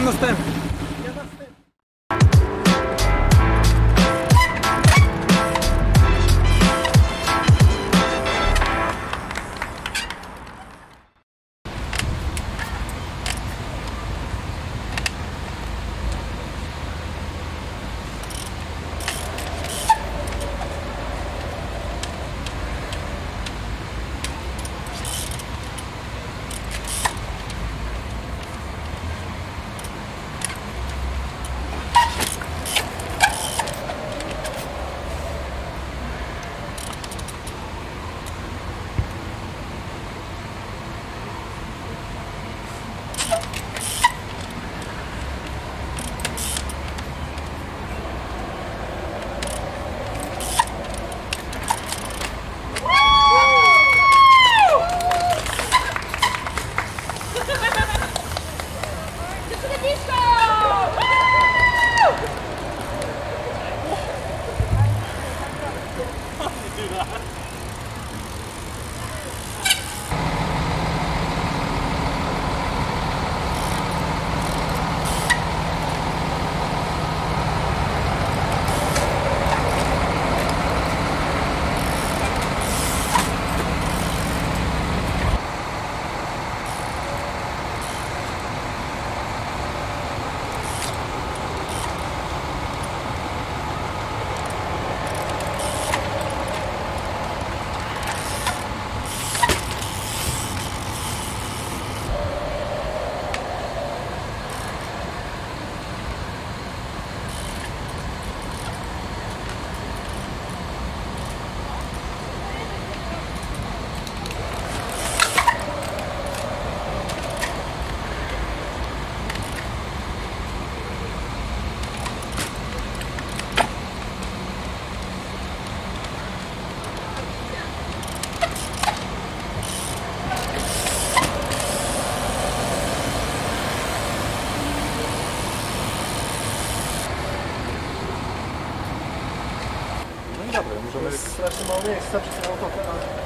Pan następny. Możemy strasznie mało miejsca, przecież autokar.